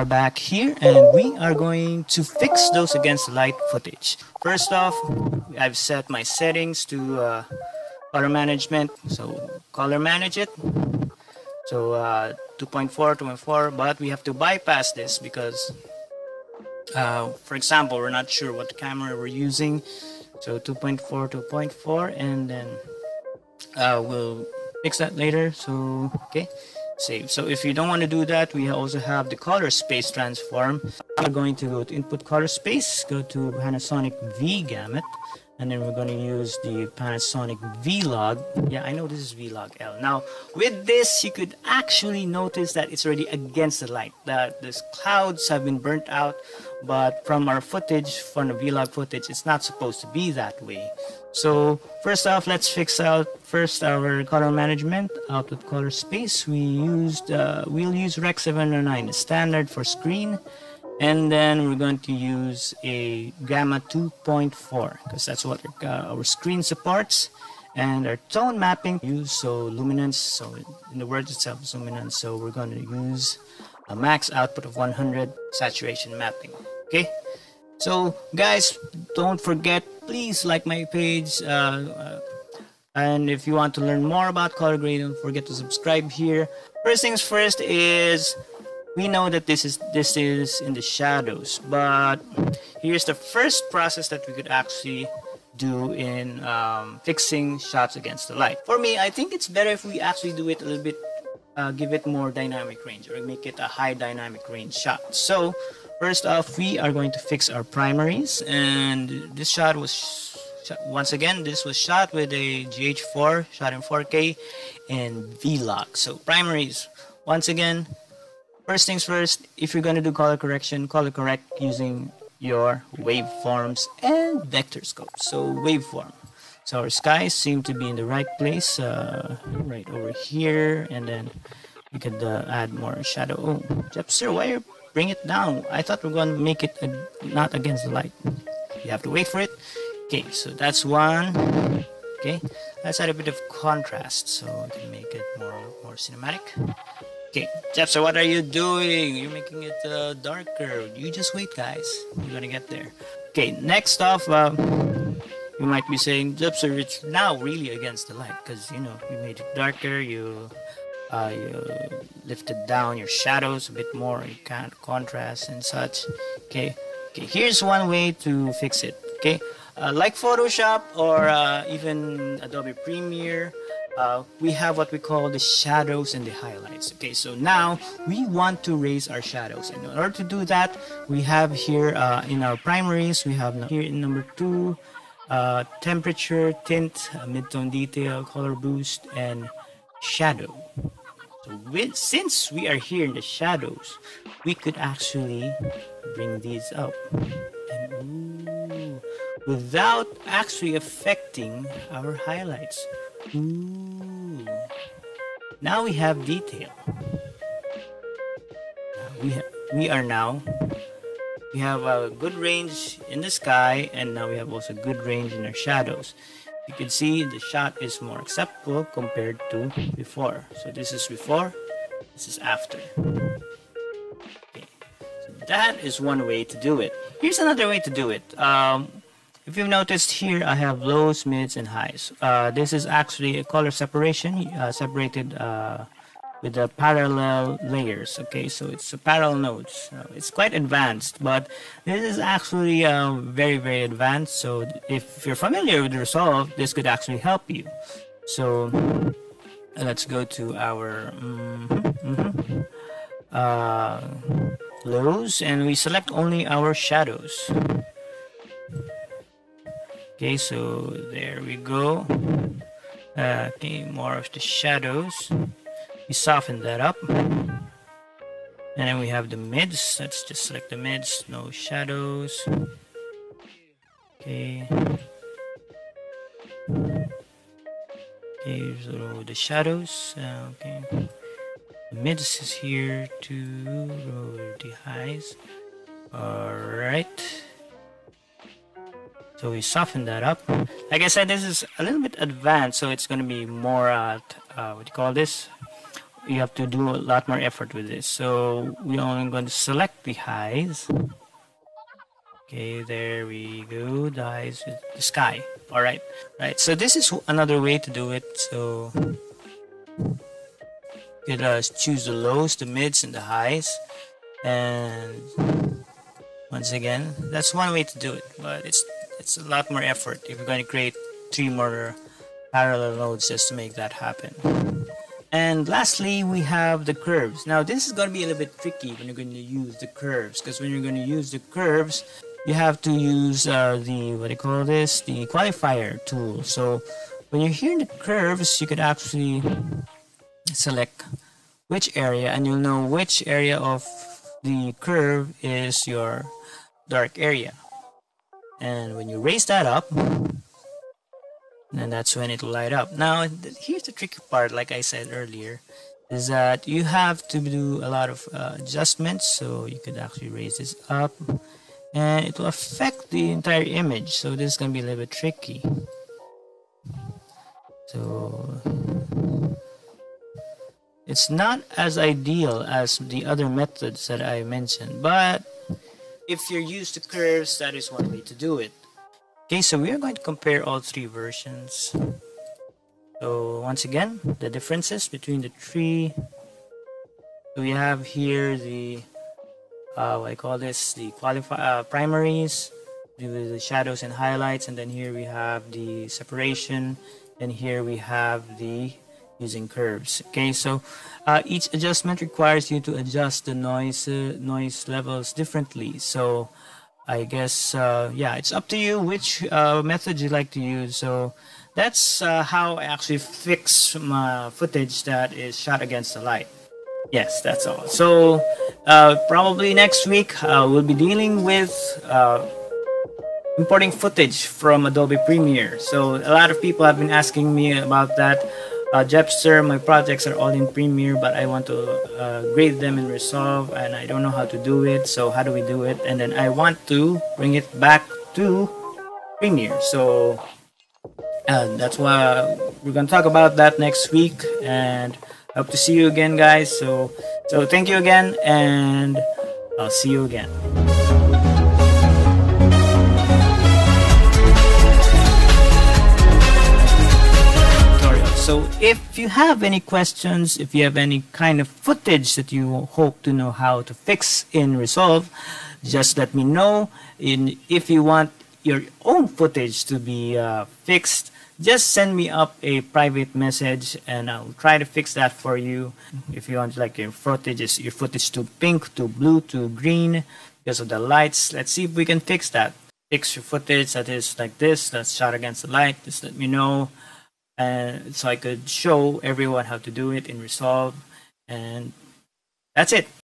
are back here, and we are going to fix those against light footage. First off, I've set my settings to color management, so color manage it. So 2.4, 2.4, but we have to bypass this because, for example, we're not sure what camera we're using. So 2.4, 2.4, and then we'll fix that later. So, okay. Save. So if you don't want to do that, we also have the color space transform. We're going to go to input color space, go to Panasonic V gamut, and then we're going to use the Panasonic V-Log. Yeah, I know this is V-Log L. Now with this, you could actually notice that it's already against the light, that these clouds have been burnt out, but from our footage, from the V-Log footage, it's not supposed to be that way. So first off, let's fix out first our color management. Out of color space, we'll use rec 709, the standard for screen, and then we're going to use a gamma 2.4 because that's what our screen supports. And our tone mapping, use so luminance, so in the word itself is luminance, so we're going to use a max output of 100, saturation mapping. Okay, so guys, don't forget, please like my page, and if you want to learn more about color grade, don't forget to subscribe here. First things first is, we know that this is in the shadows, but here's the first process that we could actually do in fixing shots against the light. For me, I think it's better if we actually do it a little bit, give it more dynamic range, or make it a high dynamic range shot. So first off, we are going to fix our primaries, and this shot was shot with a GH4, shot in 4K and V-Log. So primaries, once again, first things first, if you're going to do color correction, color correct using your waveforms and vector scopes. So waveform, so our skies seem to be in the right place, right over here, and then we could add more shadow. Oh, Jepster, why are bring it down? I thought we're going to make it not against the light. You have to wait for it. Okay, so that's one. Okay, let's add a bit of contrast so we can make it more cinematic. Okay, Jepster, what are you doing? You're making it darker. You just wait, guys. You're going to get there. Okay, next off, you might be saying, Jepster, it's now really against the light because, you know, you made it darker, you lifted down your shadows a bit more, you can't contrast and such. Okay, here's one way to fix it. Okay, like Photoshop or even Adobe Premiere, we have what we call the shadows and the highlights. Okay, so now we want to raise our shadows, and in order to do that, we have here in our primaries, we have here in number 2, temperature, tint, midtone detail, color boost, and shadow. So since we are here in the shadows, we could actually bring these up, and ooh, without actually affecting our highlights. Ooh. Now we have detail. We have a good range in the sky, and now we have also good range in our shadows. You can see the shot is more acceptable compared to before. So this is before, this is after. Okay. So that is one way to do it. Here's another way to do it. If you've noticed here, I have lows, mids, and highs. This is actually a color separation, separated with the parallel layers. Okay, so it's a parallel nodes. It's quite advanced, but this is actually very, very advanced. So if you're familiar with Resolve, this could actually help you. So let's go to our lows, and we select only our shadows. Okay, so there we go. Okay, more of the shadows. We soften that up, and then we have the mids. Let's just select the mids, no shadows. Okay, so the shadows, okay, the mids is here to the highs. All right, so we soften that up. Like I said, this is a little bit advanced, so it's going to be more what do you call this? you have to do a lot more effort with this. So we're only going to select the highs. Okay, there we go. The highs with the sky. All right, right. So this is another way to do it. So you could choose the lows, the mids, and the highs. And once again, that's one way to do it, but it's a lot more effort if you're going to create 3 more parallel nodes just to make that happen. And lastly, we have the curves. Now this is going to be a little bit tricky when you're going to use the curves, because when you're going to use the curves, you have to use the qualifier tool. So when you're here in the curves, you could actually select which area, and you'll know which area of the curve is your dark area. And when you raise that up, then that's when it'll light up. Now here's the tricky part, like I said earlier, is that you have to do a lot of adjustments. So you could actually raise this up and it will affect the entire image, so this is gonna be a little bit tricky. So it's not as ideal as the other methods that I mentioned, but if you're used to curves, that is one way to do it. Okay, so we are going to compare all 3 versions. So once again, the differences between the 3. So we have here the primaries, the shadows and highlights, and then here we have the separation, and here we have the using curves. Okay, so each adjustment requires you to adjust the noise levels differently. So I guess yeah, it's up to you which method you like to use. So that's how I actually fix my footage that is shot against the light. Yes, that's all. So probably next week we'll be dealing with importing footage from Adobe Premiere. So a lot of people have been asking me about that. Jepster, my projects are all in Premiere, but I want to grade them in Resolve, and I don't know how to do it. So how do we do it? And then I want to bring it back to Premiere. So that's why we're going to talk about that next week, and I hope to see you again, guys. So thank you again, and I'll see you again. So if you have any questions, if you have any kind of footage that you hope to know how to fix in Resolve, just let me know. And if you want your own footage to be fixed, just send me up a private message and I'll try to fix that for you. If you want like your footage to pink, to blue, to green because of the lights, let's see if we can fix that. Fix your footage that is like this, that's shot against the light, just let me know. So I could show everyone how to do it in Resolve, and that's it.